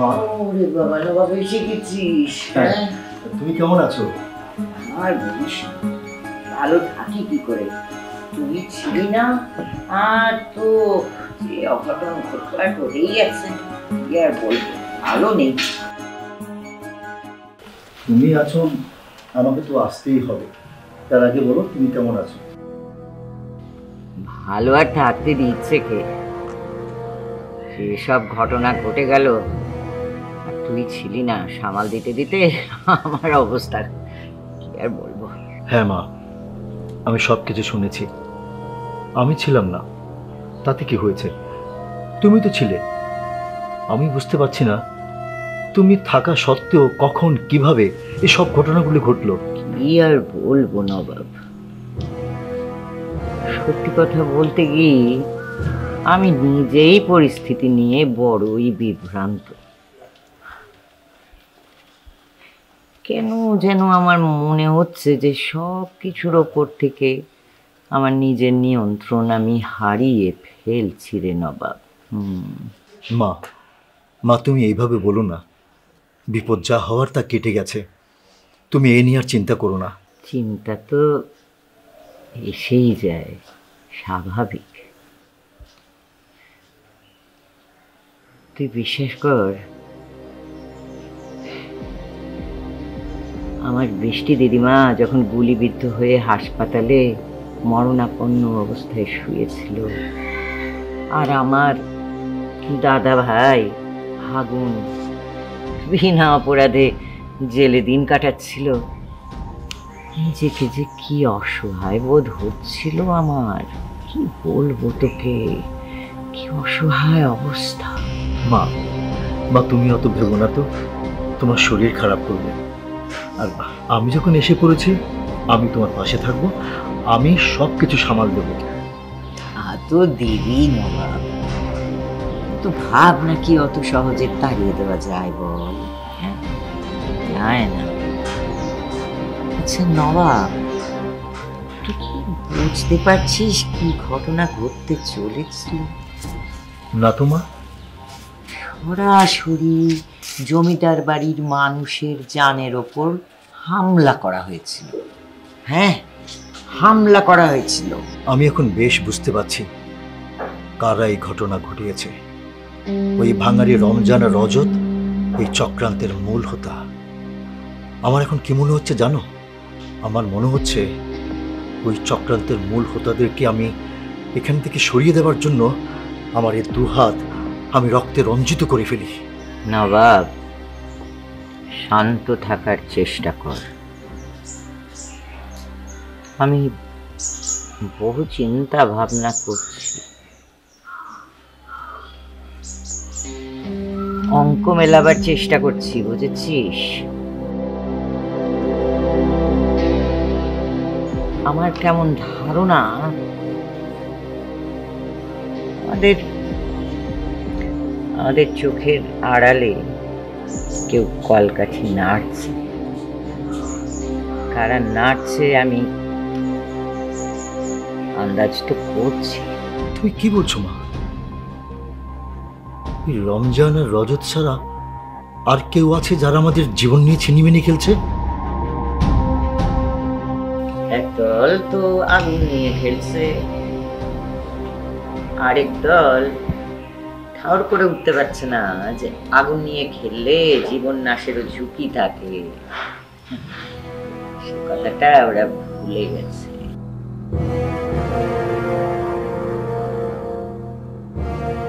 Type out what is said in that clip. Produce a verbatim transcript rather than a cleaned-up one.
ভালো আর থাকতে দিচ্ছে কে? সেসব ঘটনা ঘটে গেল, তুই ছিলি না সামাল দিতে দিতে আমার অবস্থা কি আর বলবো। হ্যাঁ মা, আমি সব কিছু শুনেছি। আমি ছিলাম না তাতে কি হয়েছে? তুমি তো ছিলে। আমি বুঝতে পারছি না তুমি থাকা সত্ত্বেও কখন কিভাবে এই সব ঘটনাগুলো ঘটলো। কি আর বলবো নবাব, সত্যি কথা বলতে গিয়ে আমি নিজেই পরিস্থিতি নিয়ে বড়ই বিভ্রান্ত। কেন যেন আমার মনে হচ্ছে যে সব কিছুর ওপর থেকে আমার নিজের নিয়ন্ত্রণ আমি হারিয়ে ফেলছি রে নবাব। মা মা তুমি এইভাবে বলো না। বিপদ যা হওয়ার তা কেটে গেছে, তুমি এ নিয়ে আর চিন্তা করো না। চিন্তা তো এসেই যায়, স্বাভাবিক। তুই বিশ্বাস কর, আমার বৃষ্টি দিদিমা যখন গুলিবিদ্ধ হয়ে হাসপাতালে মরণাপন্ন অবস্থায় শুয়েছিল, আর আমার দাদা ভাই ফাগুন বিনা অপরাধে জেলে দিন কাটাচ্ছিল, নিজেকে যে কি অসহায় বোধ হচ্ছিল আমার, কি বলবো তোকে, কি অসহায় অবস্থা। মা মা তুমি অত ভেবো না তো, তোমার শরীর খারাপ করবে। আর আমি যখন এসে পড়েছি আমি তোমার পাশে থাকবো, আমি সব কিছু সামাল দেব। তো দিদি নবাব, তো ভাব না কি অত সহজে তাড়িয়ে দেওয়া যায় বল? যায় না। আচ্ছা নবাব, তুই কি বুঝতে পারছিস কি ঘটনা ঘটতে চলেছিল? না তো মা, সরাসরি জমিদার বাড়ির মানুষের জানের ওপর হামলা করা হয়েছিল। হ্যাঁ, হামলা করা হয়েছিল। আমি এখন বেশ বুঝতে পারছি কারা এই ঘটনা ঘটিয়েছে। ওই ভাঙারি রমজান আর রজত এই চক্রান্তের মূল হোতা। আমার এখন কি মনে হচ্ছে জানো? আমার মনে হচ্ছে ওই চক্রান্তের মূল হোতাদেরকে আমি এখান থেকে সরিয়ে দেওয়ার জন্য আমার এই দুহাত আমি রক্তে রঞ্জিত করে ফেলি। নবাব শান্ত থাকার চেষ্টা কর। আমি বহু চিন্তা ভাবনা করছি। অঙ্ক মেলাবার চেষ্টা করছি, বুঝেছিস? আমার কেমন ধারণা, আমাদের আমাদের চোখের আড়ালে কেউ কলকাঠি নাড়ছে। কারা নাড়ছে আমি আন্দাজ তো করছি। তুমি কি বলছো মা? রমজান আর রজত ছাড়া আর কেউ আছে যারা আমাদের জীবন নিয়ে ছিনিমিনি খেলছে? এক দল তো আগুন নিয়ে খেলছে, আরেক দল ঠাউর করে উঠতে পারছে না যে আগুন নিয়ে খেললে জীবন নাশেরও ঝুঁকি থাকে। সে কথাটা ওরা ভুলে গেছে।